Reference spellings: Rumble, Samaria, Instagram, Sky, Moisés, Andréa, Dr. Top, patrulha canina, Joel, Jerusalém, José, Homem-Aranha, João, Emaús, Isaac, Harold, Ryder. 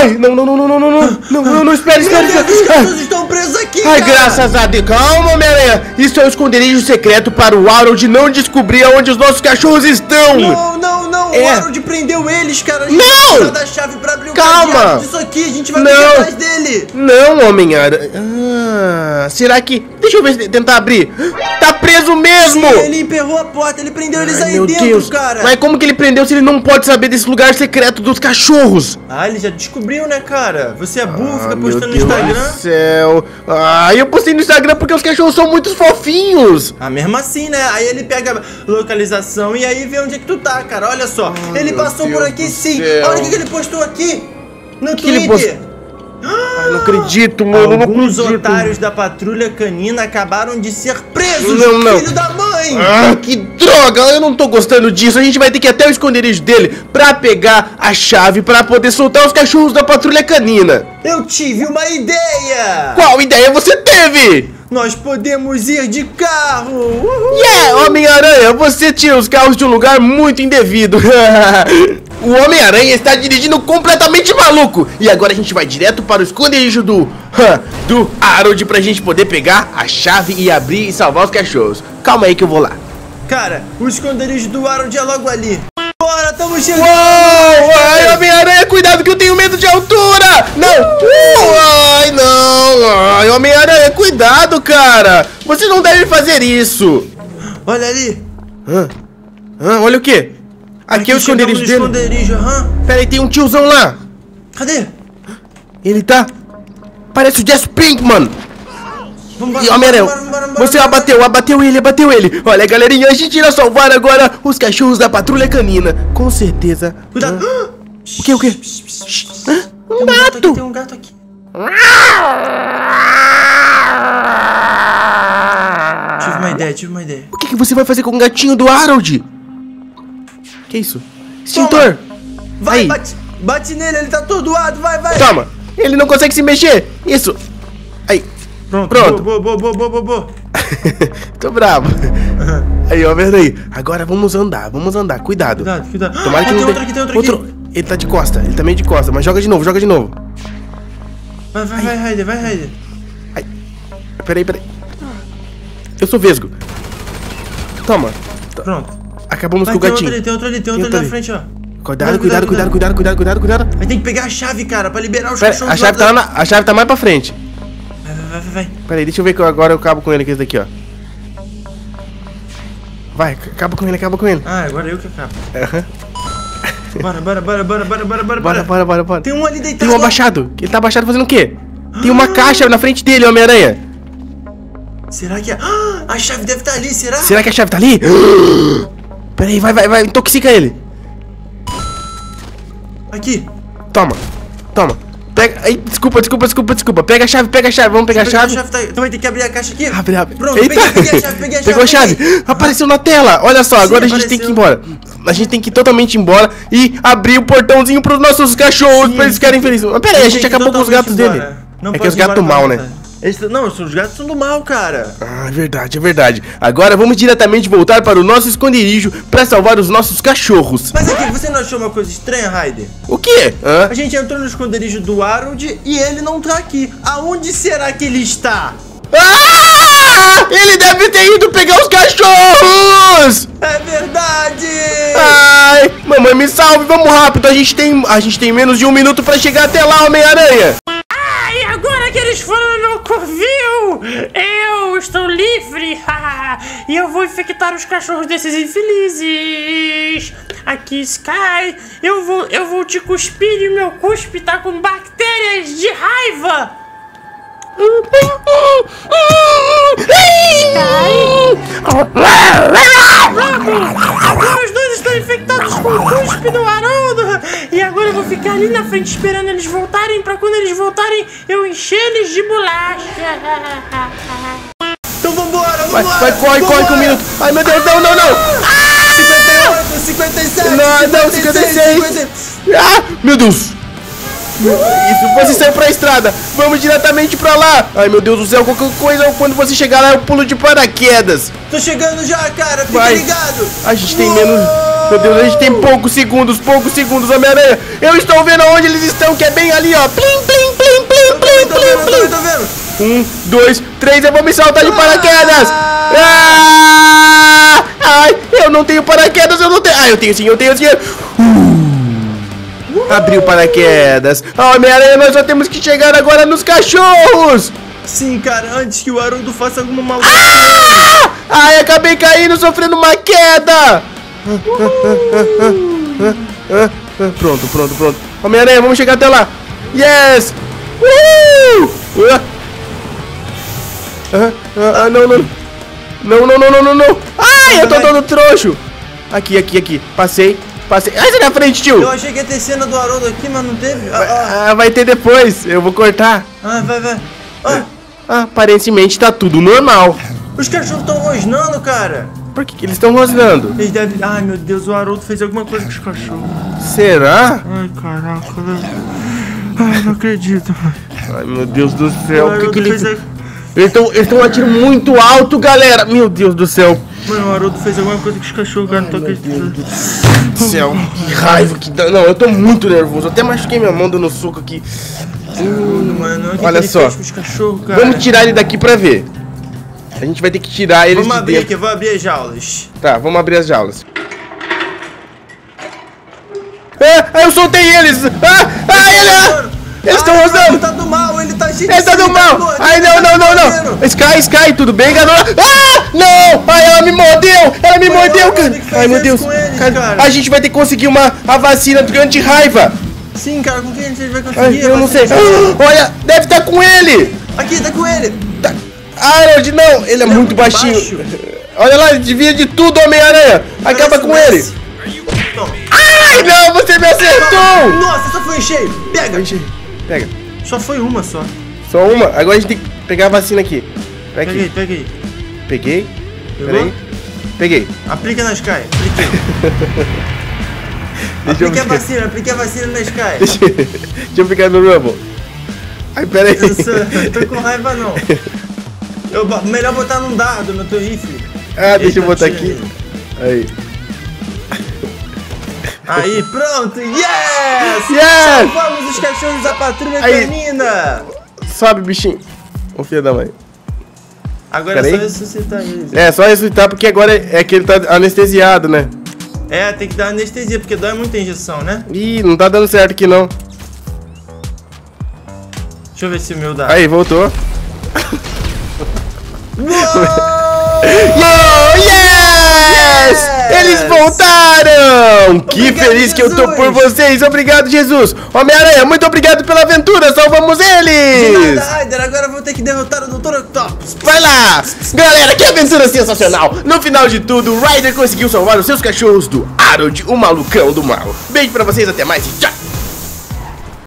Ai, não, espere, As crianças estão presas aqui, ai, cara. Graças a Deus. Calma, Homem-Aranha. Isso é um esconderijo secreto para o Harold não descobrir onde os nossos cachorros estão. Não. É. O Harold prendeu eles, cara. A gente vai usar da chave pra abrir o cadeado disso aqui. A gente vai pegar atrás dele. Não, Homem-Aranha. Ah, será que... Deixa eu ver, tentar abrir. Tá preso mesmo. Sim, ele emperrou a porta. Ele prendeu eles aí dentro, cara. Mas como que ele prendeu se ele não pode saber desse lugar secreto dos cachorros? Ah, ele já descobriu, né, cara? Você é burro, fica postando no Instagram. Meu céu. Ah, eu postei no Instagram porque os cachorros são muito fofinhos. Ah, mesmo assim, né? Aí ele pega a localização e aí vê onde é que tu tá, cara. Olha só. Ele passou por aqui, sim. Olha o que ele postou aqui no Twitter. Eu não acredito, mano. Alguns otários da patrulha canina acabaram de ser presos, filho da mãe. Ah, que droga, eu não tô gostando disso. A gente vai ter que ir até o esconderijo dele pra pegar a chave pra poder soltar os cachorros da patrulha canina. Eu tive uma ideia. Qual ideia você teve? Nós podemos ir de carro! Uhul. Yeah, Homem-Aranha, você tira os carros de um lugar muito indevido. O Homem-Aranha está dirigindo completamente maluco. E agora a gente vai direto para o esconderijo do Harold pra gente poder pegar a chave e abrir e salvar os cachorros. Calma aí que eu vou lá. Cara, o esconderijo do Harold é logo ali. Bora, estamos chegando! Ai, Homem-Aranha, cuidado que eu tenho medo de altura! Ai, não! Ai, Homem-Aranha, cuidado, cara! Você não deve fazer isso! Olha ali! Olha o quê? Aqui é o esconderijo dele. Pera aí, tem um tiozão lá! Cadê? Ele tá... Parece o Jess Pink, mano! E Homem-Aranha, você abateu ele. Olha, galerinha, a gente irá salvar agora os cachorros da patrulha canina. Com certeza. Cuidado. O quê? Um gato. Tem um gato aqui. Tive uma ideia. O que você vai fazer com o gatinho do Harold? Que isso? Extintor. Vai, bate nele, ele tá atordoado. Vai. Toma, ele não consegue se mexer. Isso. Aí. Pronto. Boa. Tô bravo. Aí, ó, vendo aí. Agora vamos andar. Cuidado. Tomara que tem outro aqui. Ele tá de costa, ele tá meio de costa. Mas joga de novo. Vai, Ryder. Peraí. Eu sou vesgo. Toma. Pronto. Acabamos com o gatinho. Tem outro ali na frente, ó. Cuidado. Mas tem que pegar a chave, cara, pra liberar os cachorros. A chave tá mais pra frente. Vai. Pera aí, deixa eu ver que agora eu acabo com ele, que é esse daqui, ó. Vai, acaba com ele. Ah, agora eu que acabo. Bora. Tem um ali deitado. Tem um abaixado. Ele tá abaixado fazendo o quê? Tem uma caixa na frente dele, Homem-Aranha. Será que a chave deve estar ali, será? Será que a chave tá ali? Pera aí, vai. Intoxica ele. Aqui. Toma. Pega, ai, desculpa. Pega a chave. Vamos pegar a chave. Tu vai ter que abrir a caixa aqui. Abre. Pronto, eita. Peguei a chave. Pegou a chave. Apareceu na tela. Olha só, agora a gente tem que ir embora. A gente tem que ir totalmente embora e abrir o portãozinho pros nossos cachorros pra eles ficarem felizes. Mas pera aí, a gente acabou com os gatos dele. Não é que os gatos do mal, né? Os gatos são do mal, cara. Ah, é verdade. Agora vamos diretamente voltar para o nosso esconderijo pra salvar os nossos cachorros. Mas aqui, você não achou uma coisa estranha, Ryder? O quê? A gente entrou no esconderijo do Harold e ele não tá aqui. Aonde será que ele está? Ele deve ter ido pegar os cachorros! É verdade! Ai, mamãe, me salve, vamos rápido. A gente tem menos de 1 minuto pra chegar até lá, Homem-Aranha. Agora que eles foram no covil, eu estou livre e eu vou infectar os cachorros desses infelizes. Aqui, Sky, eu vou te cuspir e meu cuspe tá com bactérias de raiva. Os dois estão infectados com o cuspe do Harold. E agora eu vou ficar ali na frente esperando eles voltarem, pra quando eles voltarem eu encher eles de bolacha. Então vambora. Vai, corre com o minuto. Ai meu Deus, não. 58, 57, não, 56. Ah, meu Deus. Isso, você saiu pra estrada. Vamos diretamente pra lá. Ai meu Deus do céu, qualquer coisa, quando você chegar lá eu pulo de paraquedas. Tô chegando já, cara, fica ligado. A gente tem menos... Meu Deus, a gente tem poucos segundos, Homem-Aranha. Eu estou vendo onde eles estão, que é bem ali, ó. Plim, plim, plim, plim, plim, plim, plim. Tô vendo. 1, 2, 3, eu vou me saltar de paraquedas. Ah! Ai, eu não tenho paraquedas, eu não tenho. Ah, eu tenho sim, eu tenho sim. Abriu paraquedas. Homem-Aranha, nós só temos que chegar agora nos cachorros. Sim, cara, antes que o Harold faça alguma maldade. Ah! Ai, acabei caindo, sofrendo uma queda. Pronto, pronto, pronto. Homem-Aranha, vamos chegar até lá. Yes! Não, não. Não, não, não, não, não, não. Ai, eu tô todo trouxo. Aqui, aqui, aqui. Passei. Passei. Ai, sai na frente, tio. Eu achei que ia ter cena do Harold aqui, mas não teve. Ah, vai ter depois. Eu vou cortar. Ah, vai, vai. Ah, aparentemente tá tudo normal. Os cachorros estão rosnando, cara. Por que eles estão rosnando? Eles devem... Ai, meu Deus, o Harold fez alguma coisa com os cachorros. Será? Ai, caraca. Ai, não acredito. Ai, meu Deus do céu. O que eles... Eles estão atirando muito alto, galera. Meu Deus do céu. Mano, o Harold fez alguma coisa com os cachorros, cara. Ai, não tô acreditando. Deus do céu, que raiva que dá. Não, eu tô muito nervoso. Até machuquei minha mão dando no soco aqui. Mano, olha só. Vamos tirar ele daqui pra ver. A gente vai ter que tirar eles de dentro. Aqui, eu vou abrir as jaulas. Tá, vamos abrir as jaulas. Ah, eu soltei eles. Eles estão rosnando. Ele tá do mal, ele tá cheio de... Ele tá do mal. Ai, não, não, não, não. Sky, Sky, tudo bem, galera? Ah, não. Ai, ela me mordeu. Ela me mordeu, cara. Ai, meu Deus. Cara, a gente vai ter que conseguir a vacina durante raiva. Sim, cara, com quem a gente vai conseguir? Ai, eu não sei. Olha, deve estar com ele. Aqui, tá com ele. Tá. Harold, não, ele é muito baixinho. Olha lá, ele devia de tudo, Homem-Aranha. Acaba com ele. Não. Ai, não, você me acertou. Nossa, só foi cheio. Pega. Pega. Só foi uma só. Só uma? Agora a gente tem que pegar a vacina aqui. Peguei, peguei. Peguei. Peraí. Peguei. Aplica na Sky. Apliquei. Apliquei a vacina na Sky. Deixa eu ficar no Rumble. Ai, pera aí. Eu tô com raiva, não. Melhor botar num dardo no teu rifle. Ah, deixa eu botar aqui. Aí. Aí, pronto. Yes! Yes! Salvamos os cachorros da patrulha canina. Sobe, bichinho. Ô, filho da mãe. Agora é só ressuscitar ele. É, só ressuscitar porque agora é que ele tá anestesiado, né? É, tem que dar anestesia, porque dói muita injeção, né? Ih, não tá dando certo aqui, não. Deixa eu ver se o meu dá. Aí, voltou. Yes! Eles voltaram! Obrigado, que feliz, Jesus, que eu tô por vocês. Obrigado, Jesus. Homem-Aranha, muito obrigado pela aventura. Salvamos eles! De nada, Ryder. Agora eu vou ter que derrotar o Dr. Top. Vai lá! Galera, que aventura sensacional! No final de tudo, o Ryder conseguiu salvar os seus cachorros do Harold, o malucão do mal. Beijo pra vocês, até mais e tchau!